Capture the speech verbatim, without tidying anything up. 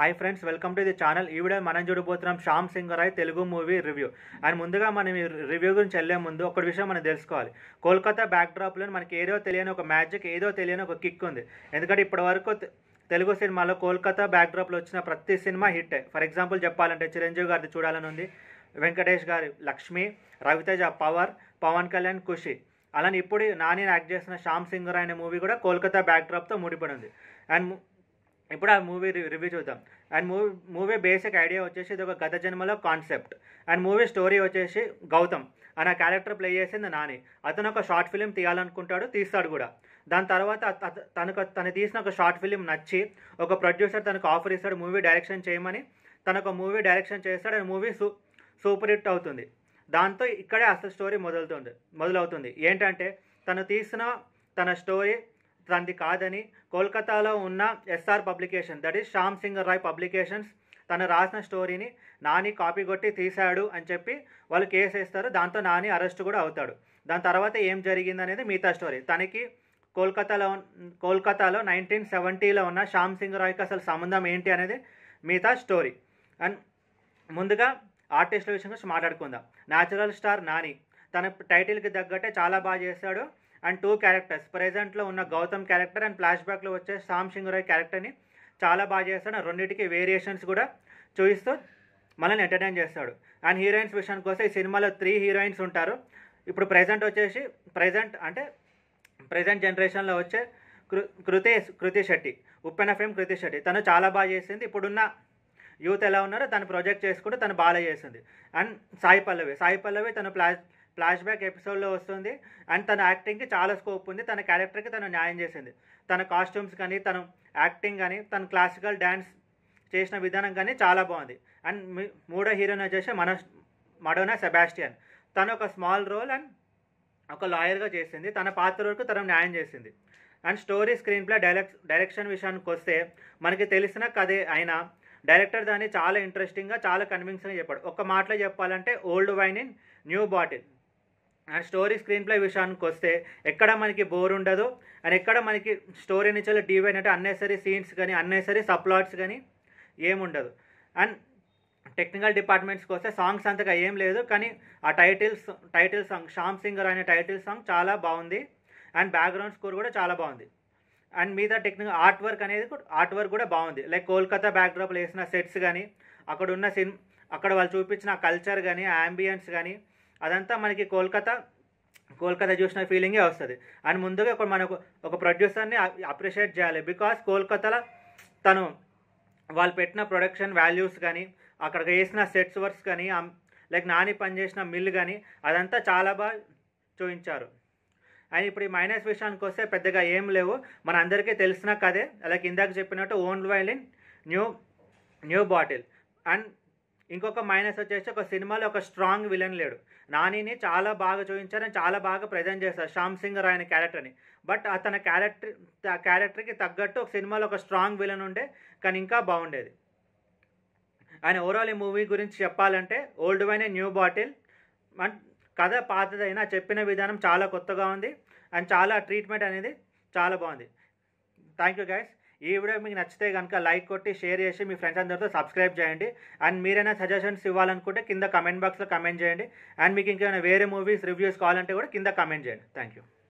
High friends welcome to the channel ई video मन चूडबोతున్నాం श्याम सिंग Roy Telugu movie review and मुंदुगा मन रिव्यू गुरिंचि वेल्ले मुंदु ओक विषय मन तेलुसुकोवाली। कोलकाता बैक ड्राप लो मनकि एदो तेलियनि ओक मैजिक एदो तेलियनि ओक किक उंदी एंदुकंटे इप्पटिवरकु तेलुगु सिनेमालो कोलकाता बैक ड्राप लो वच्चिन प्रति सिनेमा हिट। फॉर एग्जांपल चेप्पालंटे चिरंजीवी गारिदि चूडाలని उंदी, वेंकटेश गारि लक्ष्मी, रवितेज पवर्, पवन कल्याण खुशी అలానే ఇప్పుడు నాని యాక్ట్ చేసిన శ్యామ్ సింగ్ రాయ్ అనే మూవీ కూడా కోల్కతా బ్యాక్ డ్రాప్ తో ముడిపడి ఉంది। అండ్ ఇప్పుడు ఆ మూవీ రివ్యూ చూద్దాం। And movie movie basic idea వచ్చేసి ఇది ఒక గత జన్మలో కాన్సెప్ట్। అండ్ మూవీ స్టోరీ వచ్చేసి గౌతమ్ అనే క్యారెక్టర్ ప్లే చేసింది నాని, అతను ఒక షార్ట్ ఫిలిం తీయాలనుకుంటాడు, తీస్తాడు కూడా। దాని తర్వాత తనకు తను తీసిన ఒక షార్ట్ ఫిలిం నచ్చి ఒక ప్రొడ్యూసర్ తనకు ఆఫర్ ఇస్తాడు మూవీ డైరెక్షన్ చేయమని, తనకు ఒక మూవీ డైరెక్షన్ చేస్తాడు। అండ్ మూవీ సూపర్ హిట్ అవుతుంది। దాంతో ఇక్కడే అసలు స్టోరీ మొదలుతుంది మొదలవుతుంది ఏంటంటే తను తీసిన తన స్టోరీ తనది కాదని కోల్కతాలో ఉన్న SR publication that is Shyam Singh Roy publications తను రాసిన స్టోరీని నాని కాపీ కొట్టి తీశాడు అని చెప్పి వాళ్ళు కేసు వేస్తారు। దాంతో నాని అరెస్ట్ కూడా అవుతాడు। దాని తర్వాత ఏం జరిగింది అనేది మిగతా స్టోరీ। తనకి కోల్కతాలో కోల్కతాలో నైన్టీన్ సెవెంటీలో ఉన్న శ్యామ్ సింగ్ రాయ్కి అసలు సంబంధం ఏంటి అనేది మిగతా స్టోరీ। అండ్ ముందుగా ఆర్టిస్టుల విషయం గురించి మాట్లాడుకుందాం। న్యాచురల్ స్టార్ నాని తన టైటిల్కి తగ్గట్టే చాలా బాగా చేశాడు। అండ్ టూ క్యారెక్టర్స్ ప్రెజెంట్లో ఉన్న గౌతమ్ క్యారెక్టర్ అండ్ ఫ్లాష్ బ్యాక్లో వచ్చే శ్యామ్ సింగ్ రాయ్ క్యారెక్టర్ని చాలా బాగా చేస్తాడు। రెండింటికి వేరియేషన్స్ కూడా చూపిస్తూ మనల్ని ఎంటర్టైన్ చేస్తాడు। అండ్ హీరోయిన్స్ విషయానికి వస్తే ఈ సినిమాలో త్రీ హీరోయిన్స్ ఉంటారు। ఇప్పుడు ప్రెజెంట్ వచ్చేసి ప్రెజెంట్ అంటే ప్రెజెంట్ జనరేషన్లో వచ్చే కృ కృతి కృతి శెట్టి ఉప్పెన ఫేమ్ కృతి శెట్టి తను చాలా బాగా చేసింది। ఇప్పుడున్న యూత్ ఎలా ఉన్నారో తను ప్రొజెక్ట్ చేసుకుంటూ తను బాగా చేసింది। అండ్ సాయి పల్లవి సాయి పల్లవి తను ఫ్లాష్ ఫ్లాష్ బ్యాక్ ఎపిసోడ్లో వస్తుంది। అండ్ తన యాక్టింగ్కి చాలా స్కోప్ ఉంది, తన క్యారెక్టర్కి తను న్యాయం చేసింది। తన కాస్ట్యూమ్స్ కానీ తను యాక్టింగ్ కానీ తను క్లాసికల్ డ్యాన్స్ చేసిన విధానం కానీ చాలా బాగుంది। అండ్ మూడో హీరోయిన్ వచ్చేసి మన మడోనా సెబాస్టియన్ తను ఒక స్మాల్ రోల్ అండ్ ఒక లాయర్గా చేసింది, తన పాత్ర వరకు తను న్యాయం చేసింది। అండ్ స్టోరీ స్క్రీన్ ప్లే డైరెక్ డైరెక్షన్ విషయానికి వస్తే మనకి తెలిసిన కథే అయినా డైరెక్టర్ దాన్ని చాలా ఇంట్రెస్టింగ్గా చాలా కన్విన్సింగ్గా చెప్పాడు। ఒక మాటలో చెప్పాలంటే old wine in new bottle. And story screenplay విషయానికి వస్తే ఎక్కడ మనకి బోర్ ఉండదు అండ్ ఎక్కడ మనకి స్టోరీ నుంచి డివైన్ అంటే అన్నెసరీ సీన్స్ కానీ అన్నెసరీ సబ్‌ప్లాట్స్ కానీ ఏముండదు। అండ్ టెక్నికల్ డిపార్ట్మెంట్స్కి వస్తే సాంగ్స్ అంతగా ఏం లేదు, కానీ ఆ titles title song Shyam Singh Roy అనే టైటిల్ సాంగ్ చాలా బాగుంది। అండ్ బ్యాక్గ్రౌండ్ స్కోర్ కూడా చాలా బాగుంది। అండ్ మిగతా టెక్నికల్ ఆర్ట్ వర్క్ అనేది ఆర్ట్ వర్క్ కూడా బాగుంది। లైక్ కోల్కతా బ్యాక్ డ్రాప్లో వేసిన సెట్స్ కానీ అక్కడ ఉన్న సిన్ అక్కడ వాళ్ళు చూపించిన కల్చర్ కానీ ఆంబియన్స్ కానీ అదంతా మనకి కోల్కతా కోల్కతా చూసిన ఫీలింగే వస్తుంది। అండ్ ముందుగా ఇప్పుడు మనకు ఒక ప్రొడ్యూసర్ని అప్రిషియేట్ చేయాలి, బికాస్ కోల్కతాలో తను వాళ్ళు పెట్టిన ప్రొడక్షన్ వాల్యూస్ కానీ అక్కడ వేసిన సెట్స్ వర్క్స్ కానీ లైక్ నాని పనిచేసిన మిల్ కానీ అదంతా చాలా బాగా చూపించారు। అండ్ ఇప్పుడు ఈ మైనస్ విషయానికి వస్తే పెద్దగా ఏం లేవు, మన అందరికీ తెలిసిన కదే, అలాగే ఇందాక చెప్పినట్టు ఓన్ wine in new new bottle. And ఇంకొక మైనస్ వచ్చేసి ఒక సినిమాలో ఒక స్ట్రాంగ్ విలన్ లేడు, నానిని చాలా బాగా చూపించారని చాలా బాగా ప్రజెంట్ చేస్తారు శ్యామ్ సింగ్ రాయ్ అనే క్యారెక్టర్ని, బట్ అతని క్యారెక్టర్ క్యారెక్టర్కి తగ్గట్టు ఒక సినిమాలో ఒక స్ట్రాంగ్ విలన్ ఉండే కానీ ఇంకా బాగుండేది। అండ్ ఓవరాల్ ఈ మూవీ గురించి చెప్పాలంటే old wine new bottle, and కథ పాతదైనా చెప్పిన విధానం చాలా కొత్తగా ఉంది అండ్ చాలా ట్రీట్మెంట్ అనేది చాలా బాగుంది। థ్యాంక్ యూ గైస్, ఈ వీడియో మీకు నచ్చితే కనుక లైక్ కొట్టి షేర్ చేసి మీ ఫ్రెండ్స్ అందరితో సబ్స్క్రైబ్ చేయండి। అండ్ మీరైనా సజెషన్స్ ఇవ్వాలనుకుంటే కింద కమెంట్ బాక్స్లో కమెంట్ చేయండి। అండ్ మీకు ఇంకేమైనా వేరే మూవీస్ రివ్యూస్ కావాలంటే కూడా కింద కమెంట్ చేయండి। Thank you.